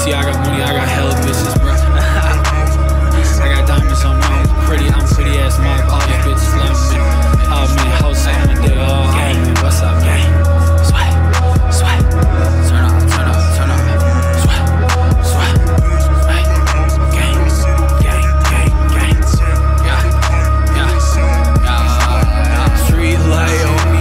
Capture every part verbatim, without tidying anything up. Balenciaga money, I got hella bitches, bro. I got diamonds on my own, pretty, I'm pretty ass mom. All these bitches love me. All me, hoes, I'm a nigga, all gang. What's up, gang? Swag, swag, turn up, turn up, turn up. Swag, swag, swag, gang, gang, gang, gang. Yeah, yeah, yeah, yeah. Street light on me.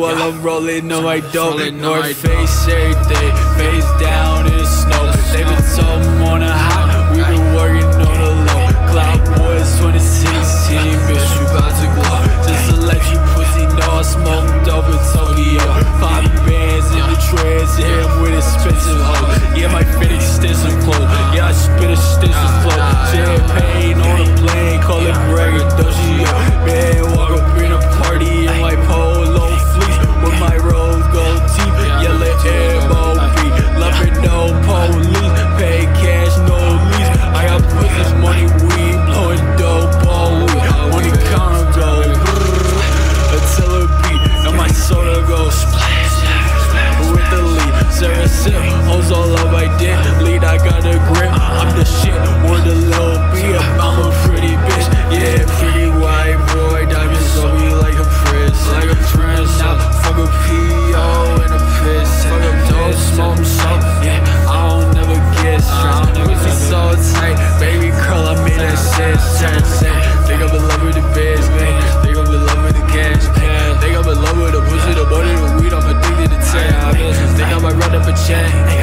While I'm rolling, no I don't ignore it. Face every day, face down in the snow. They been talking on a high, we been working on a low. Cloud boys twenty sixteen, bitch, you bout to glow. Just to let you pussy know I smoked up in Tokyo. Five bands in the trays, yeah, I'm with expensive hoes. Yeah, my fit extensive clothes, yeah, I spit extensive flow. Champagne on a plane, call it Gregor Doggio. Man, walk up in a party in my polo. With my rose gold teeth, yellow M O B. Loving no police, pay cash, no lease. I got pussies, money, weed, blowing dope all week. On the counter go, until it beat. And my soda goes splash, with the lead. Sarah Sim, hoes all up I did. Lead, I got a grip, I'm the shit. Word a little beat, I'm a pretty bitch. Yeah, pretty white boy, diamonds on me like a prince. Like a prince, now fuck a P O in a piss. Fuck a dope, smoke, smoke, yeah, I don't never get stressed. Pussy so tight, baby curl, I made that shit turn. Think I'm in love with the bitch, man. Think I'm in love with the cash, man. Think I'm in love with the pussy, the butter, the weed, I'm addicted to ten. Think I might run up a check.